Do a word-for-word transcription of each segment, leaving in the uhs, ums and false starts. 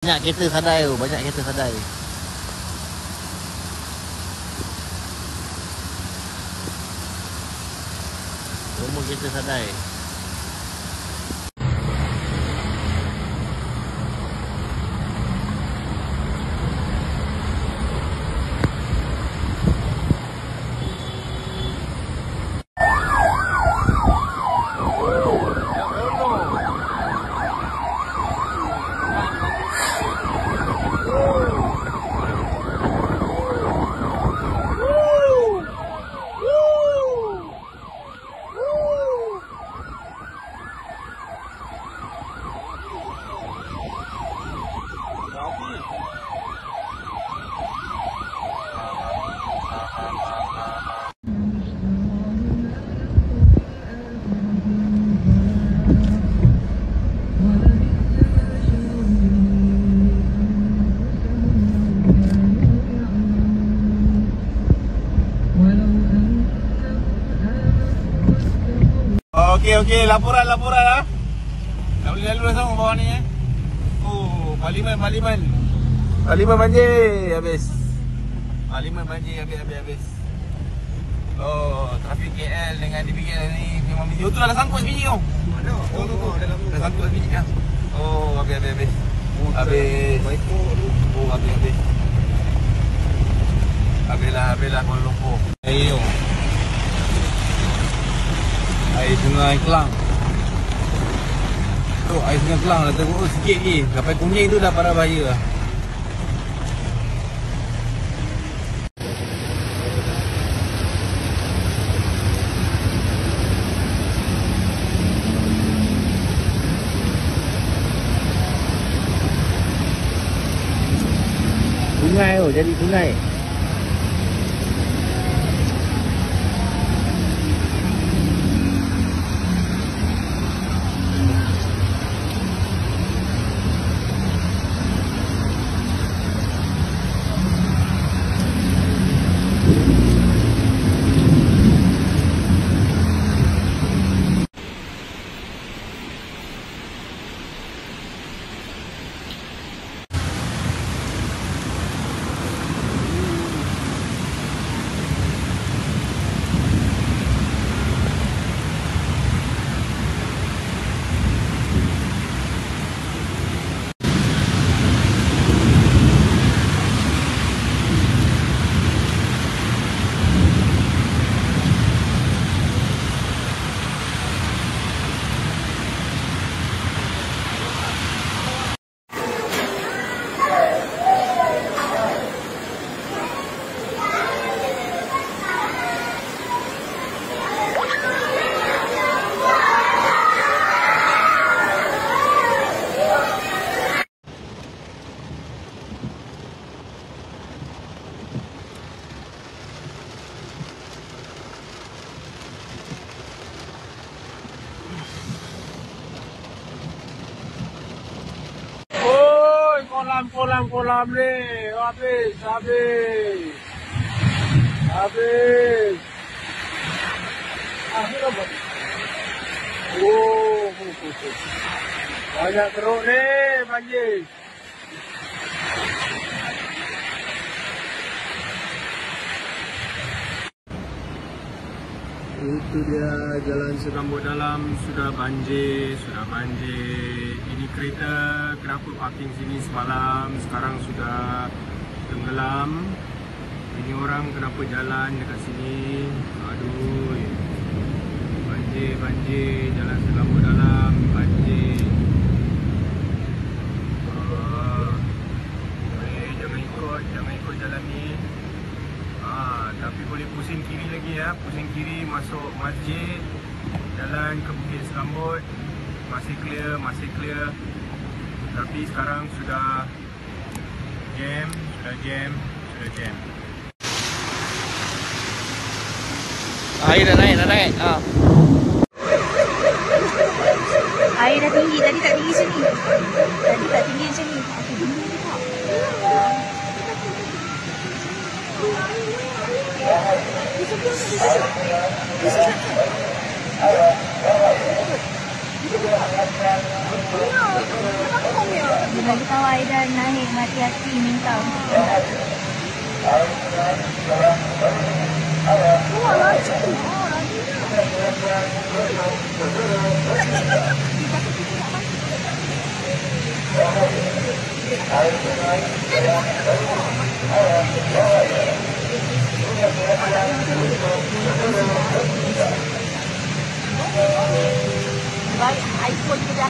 Banyak kereta sadai tu, banyak kereta sadai. Semua kereta sadai. Okey, okey, laporan, laporan lah. Tak boleh lalu dah sama bawah ni eh. Oh, parlimen, parlimen. Parlimen banjir, habis. Parlimen banjir, habis, habis, habis. Oh, trafik K L dengan D B K L ni memang busy. Oh, tu dah sangkut biji kau. Ada. Oh, tu, tu. Dah sangkut biji dah. Oh, habis, habis, habis. Habis. Oh, habis, habis. Habislah, habislah Kuala Lumpur. Ayo. Air Sungai Kelang. Tu oh, air Sungai Kelang dah teruk sikit lagi. Sampai kuning tu dah parah bahaya. Sungai tu oh, jadi sungai. Kolam-kolam ni habis, habis, habis. Ah, sudah buat. Oh, banyak teruk ni banjir. Itu dia Jalan Segambut dalam sudah banjir, sudah banjir. Ini kereta kenapa parking sini semalam, sekarang sudah tenggelam. Ini orang kenapa jalan dekat sini? Aduh. Banjir, banjir, Jalan Segambut dalam banjir. Uh, eh, jangan ikut, jangan ikut jalan ni. Ah, tapi boleh pusing kiri lagi ya, pusing kiri masuk masjid, jalan ke Bukit Selambut. Masih clear, masih clear. Tapi sekarang sudah jam, sudah jam, sudah jam. Air dah naik, dah naik. Ha. Air dah tinggi, tadi tak tinggi macam ni. Tadi tak tinggi macam ni. Aku bingung ni tak. Ini, kenapa kau punya? Dia bagi tahu Aida air mati hati minta untuk berat. Wah, lacak. Baik, iPhone kita.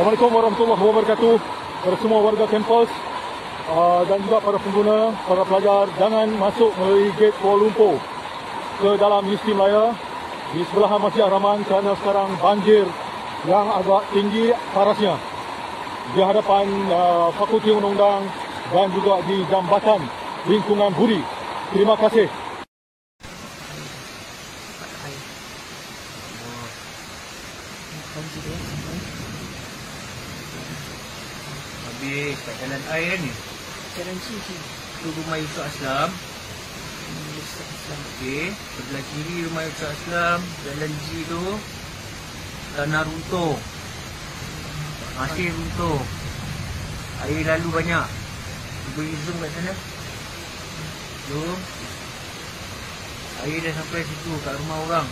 Assalamualaikum warahmatullahi wabarakatuh kepada semua warga kampus uh, dan juga para pengguna, para pelajar. Jangan masuk melalui gate Kuala Lumpur ke dalam Universiti Melaya di sebelah Masjid Rahman kerana sekarang banjir yang agak tinggi parasnya di hadapan uh, Fakulti Undang-Undang dan juga di Jambatan Lingkungan Budi. Terima kasih. Habis kat jalan air ni. Jalan sini. Tu rumah Yusuf Aslam. Yusuf Aslam. Okey. Sebelah kiri rumah Yusuf Aslam. Jalan G tu. Tanah runtuh. Masih runtuh. Air lalu banyak. Boleh zoom kat sana. Zoom. Air dah sampai situ kat rumah orang.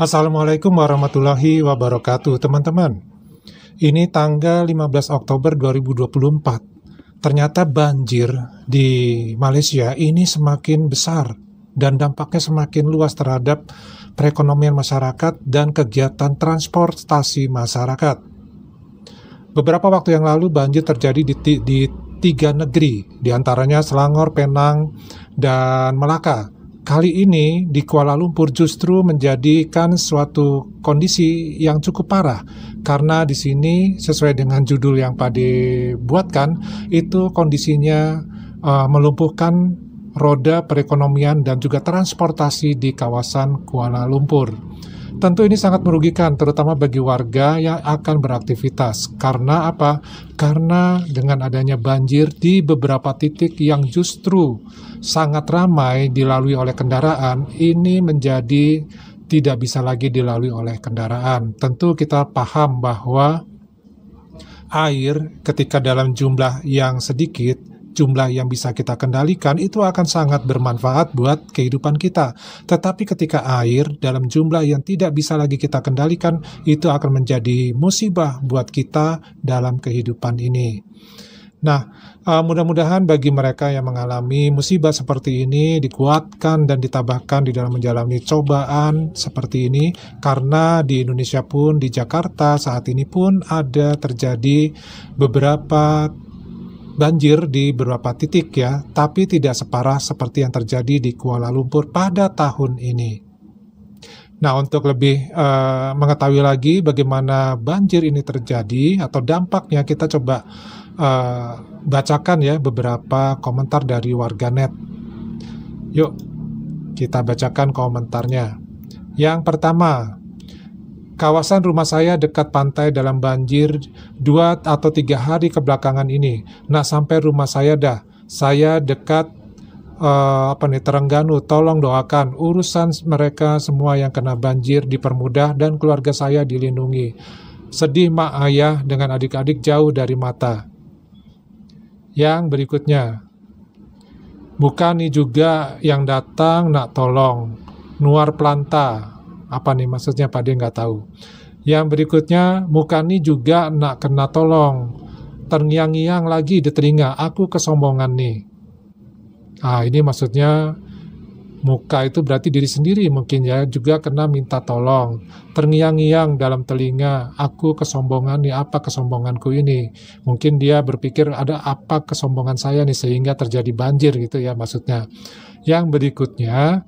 Assalamualaikum warahmatullahi wabarakatuh teman-teman. Ini tanggal lima belas Oktober dua ribu dua puluh empat. Ternyata banjir di Malaysia ini semakin besar dan dampaknya semakin luas terhadap perekonomian masyarakat dan kegiatan transportasi masyarakat. Beberapa waktu yang lalu banjir terjadi di, di tiga negeri, diantaranya Selangor, Penang, dan Melaka. Kali ini di Kuala Lumpur justru menjadikan suatu kondisi yang cukup parah karena di sini sesuai dengan judul yang Pakde buatkan itu kondisinya uh, melumpuhkan roda perekonomian dan juga transportasi di kawasan Kuala Lumpur. Tentu ini sangat merugikan, terutama bagi warga yang akan beraktivitas. Karena apa? Karena dengan adanya banjir di beberapa titik yang justru sangat ramai dilalui oleh kendaraan, ini menjadi tidak bisa lagi dilalui oleh kendaraan. Tentu kita paham bahwa air ketika dalam jumlah yang sedikit, jumlah yang bisa kita kendalikan itu akan sangat bermanfaat buat kehidupan kita. Tetapi ketika air dalam jumlah yang tidak bisa lagi kita kendalikan, itu akan menjadi musibah buat kita dalam kehidupan ini. Nah, mudah-mudahan bagi mereka yang mengalami musibah seperti ini dikuatkan dan ditambahkan di dalam menjalani cobaan seperti ini, karena di Indonesia pun, di Jakarta saat ini pun ada terjadi beberapa banjir di beberapa titik ya, tapi tidak separah seperti yang terjadi di Kuala Lumpur pada tahun ini. Nah, untuk lebih uh, mengetahui lagi bagaimana banjir ini terjadi atau dampaknya, kita coba uh, bacakan ya beberapa komentar dari warganet. Yuk, kita bacakan komentarnya. Yang pertama, kawasan rumah saya dekat pantai dalam banjir dua atau tiga hari kebelakangan ini. Nah, sampai rumah saya dah. Saya dekat uh, apa nih Terengganu. Tolong doakan urusan mereka semua yang kena banjir dipermudah dan keluarga saya dilindungi. Sedih mak ayah dengan adik-adik jauh dari mata. Yang berikutnya, bukan nih juga yang datang nak tolong nuar planta. Apa nih maksudnya Pak De, nggak tahu. Yang berikutnya, Mukani juga nak kena tolong. Terngiang-ngiang lagi di telinga, aku kesombongan nih. Ah, ini maksudnya muka itu berarti diri sendiri mungkin ya, juga kena minta tolong. Terngiang-ngiang dalam telinga, aku kesombongan nih, apa kesombonganku ini. Mungkin dia berpikir ada apa kesombongan saya nih sehingga terjadi banjir gitu ya maksudnya. Yang berikutnya,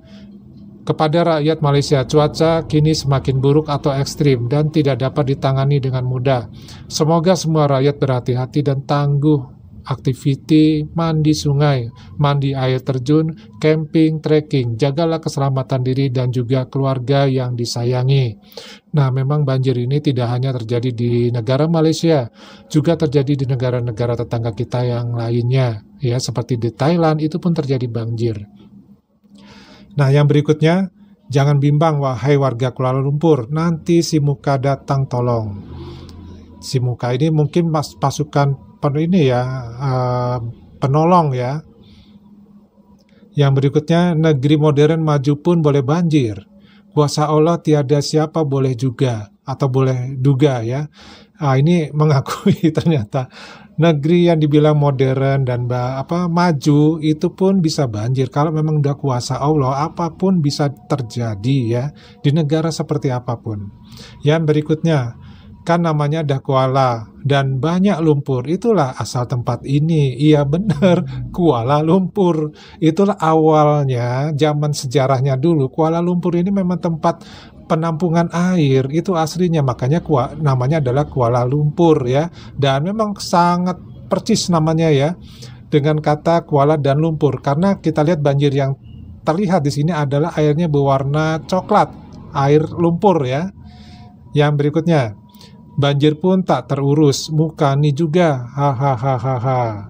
kepada rakyat Malaysia, cuaca kini semakin buruk atau ekstrim dan tidak dapat ditangani dengan mudah. Semoga semua rakyat berhati-hati dan tangguh aktiviti mandi sungai, mandi air terjun, camping, trekking. Jagalah keselamatan diri dan juga keluarga yang disayangi. Nah, memang banjir ini tidak hanya terjadi di negara Malaysia, juga terjadi di negara-negara tetangga kita yang lainnya. Ya, seperti di Thailand itu pun terjadi banjir. Nah, yang berikutnya, jangan bimbang wahai warga Kuala Lumpur, nanti si Muka datang tolong. Si Muka ini mungkin mas pasukan pen ini ya, uh, penolong ya. Yang berikutnya, negeri modern maju pun boleh banjir. Kuasa Allah tiada siapa boleh juga, atau boleh duga ya. Nah, ini mengakui ternyata negeri yang dibilang modern dan apa maju itu pun bisa banjir. Kalau memang udah kuasa Allah, apapun bisa terjadi ya, di negara seperti apapun. Yang berikutnya, kan namanya dah Kuala dan banyak lumpur, itulah asal tempat ini. Iya benar, Kuala Lumpur. Itulah awalnya, zaman sejarahnya dulu Kuala Lumpur ini memang tempat penampungan air, itu aslinya, makanya kua, namanya adalah Kuala Lumpur ya. Dan memang sangat persis namanya ya, dengan kata Kuala dan Lumpur, karena kita lihat banjir yang terlihat di sini adalah airnya berwarna coklat, air lumpur ya. Yang berikutnya, banjir pun tak terurus, Mukani juga, hahaha.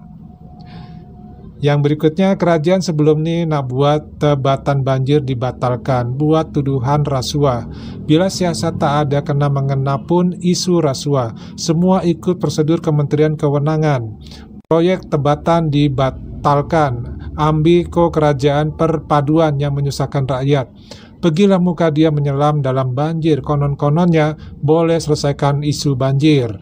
Yang berikutnya, kerajaan sebelum ini nak buat tebatan banjir dibatalkan, buat tuduhan rasuah. Bila siasat tak ada kena mengena pun isu rasuah. Semua ikut prosedur Kementerian Kewenangan. Proyek tebatan dibatalkan. Ambiko kerajaan perpaduan yang menyusahkan rakyat. Pergilah Muka dia menyelam dalam banjir. Konon-kononnya boleh selesaikan isu banjir.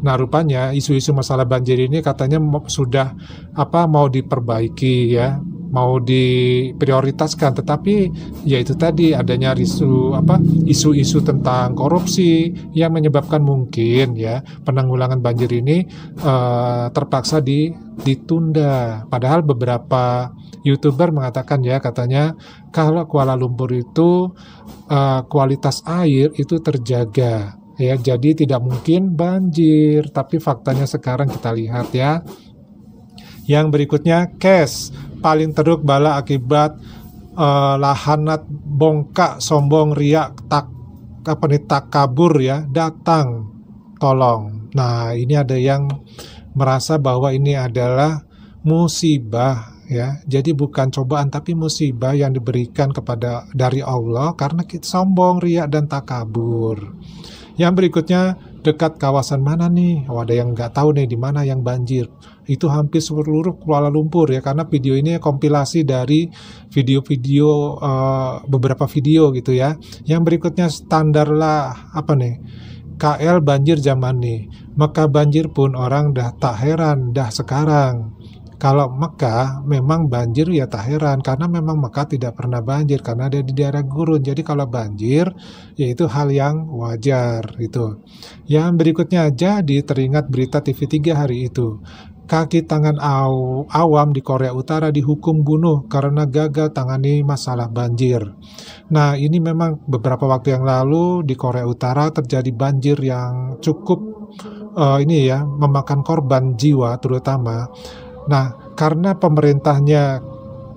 Nah, rupanya isu-isu masalah banjir ini katanya sudah apa mau diperbaiki ya, mau diprioritaskan, tetapi yaitu tadi adanya isu apa isu-isu tentang korupsi yang menyebabkan mungkin ya penanggulangan banjir ini uh, terpaksa di, ditunda. Padahal beberapa YouTuber mengatakan ya, katanya kalau Kuala Lumpur itu uh, kualitas air itu terjaga. Ya, jadi tidak mungkin banjir, tapi faktanya sekarang kita lihat ya. Yang berikutnya, cash paling teruk bala akibat eh, lahanat bongkak sombong riak tak apa nih takabur ya, datang tolong. Nah, ini ada yang merasa bahwa ini adalah musibah ya. Jadi bukan cobaan tapi musibah yang diberikan kepada dari Allah karena kita sombong, riak dan takabur. Yang berikutnya, dekat kawasan mana nih? Oh, ada yang nggak tahu nih di mana yang banjir. Itu hampir seluruh Kuala Lumpur ya, karena video ini kompilasi dari video-video uh, beberapa video gitu ya. Yang berikutnya standarlah apa nih? K L banjir zaman nih. Mekah banjir pun orang dah tak heran dah sekarang. Kalau Mekah memang banjir ya tak heran, karena memang Mekah tidak pernah banjir karena ada di daerah gurun. Jadi kalau banjir yaitu hal yang wajar itu. Yang berikutnya, jadi teringat berita T V tiga hari itu. Kaki tangan aw, awam di Korea Utara dihukum bunuh karena gagal tangani masalah banjir. Nah, ini memang beberapa waktu yang lalu di Korea Utara terjadi banjir yang cukup uh, ini ya, memakan korban jiwa terutama. Nah, karena pemerintahnya,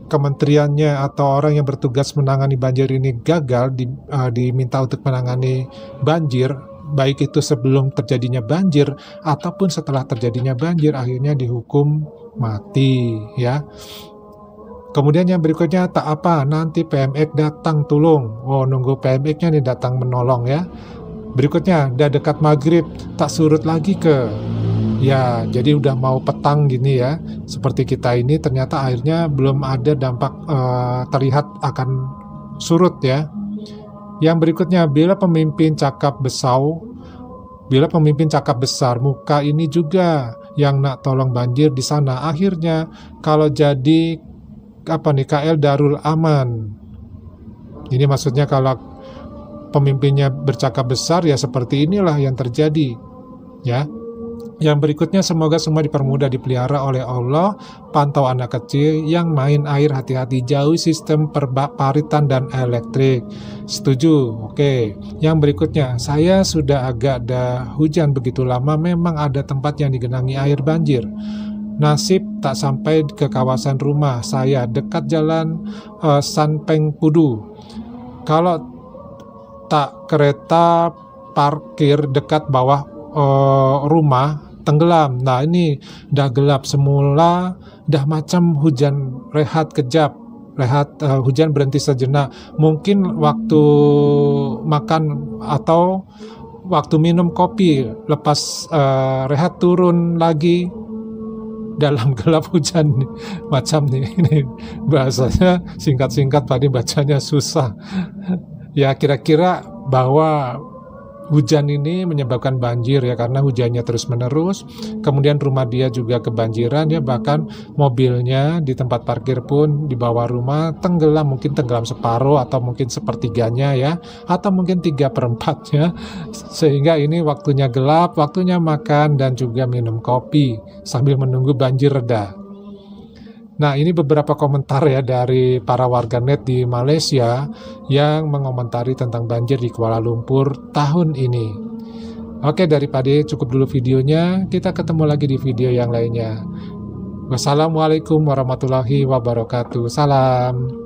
kementeriannya atau orang yang bertugas menangani banjir ini gagal di, uh, diminta untuk menangani banjir, baik itu sebelum terjadinya banjir ataupun setelah terjadinya banjir, akhirnya dihukum mati ya. Kemudian yang berikutnya, tak apa nanti P M X datang tolong. Oh, nunggu P M X-nya nih datang menolong ya. Berikutnya, udah dekat maghrib tak surut lagi ke. Ya, jadi udah mau petang gini ya, seperti kita ini ternyata airnya belum ada dampak eh, terlihat akan surut ya. Yang berikutnya, bila pemimpin cakap besau, bila pemimpin cakap besar, muka ini juga yang nak tolong banjir di sana. Akhirnya kalau jadi apa nih K L Darul Aman. Ini maksudnya kalau pemimpinnya bercakap besar ya seperti inilah yang terjadi ya. Yang berikutnya, semoga semua dipermudah dipelihara oleh Allah. Pantau anak kecil yang main air, hati-hati, jauhi sistem paritan dan elektrik. Setuju, oke. Yang berikutnya, saya sudah agak ada hujan begitu lama, memang ada tempat yang digenangi air banjir. Nasib tak sampai ke kawasan rumah saya, dekat Jalan uh, Sanpeng Pudu. Kalau tak kereta parkir dekat bawah uh, rumah tenggelam. Nah, ini dah gelap semula, dah macam hujan rehat kejap, rehat uh, hujan berhenti sejenak. Mungkin waktu makan atau waktu minum kopi, lepas uh, rehat turun lagi dalam gelap hujan macam nih. Ini bahasanya singkat-singkat, tadi bacanya susah. Ya, kira-kira bahwa hujan ini menyebabkan banjir ya, karena hujannya terus-menerus, kemudian rumah dia juga kebanjiran ya, bahkan mobilnya di tempat parkir pun di bawah rumah tenggelam, mungkin tenggelam separuh atau mungkin sepertiganya ya, atau mungkin tiga perempatnya, sehingga ini waktunya gelap, waktunya makan dan juga minum kopi sambil menunggu banjir reda. Nah, ini beberapa komentar ya dari para warganet di Malaysia yang mengomentari tentang banjir di Kuala Lumpur tahun ini. Oke, daripada cukup dulu videonya, kita ketemu lagi di video yang lainnya. Wassalamualaikum warahmatullahi wabarakatuh. Salam.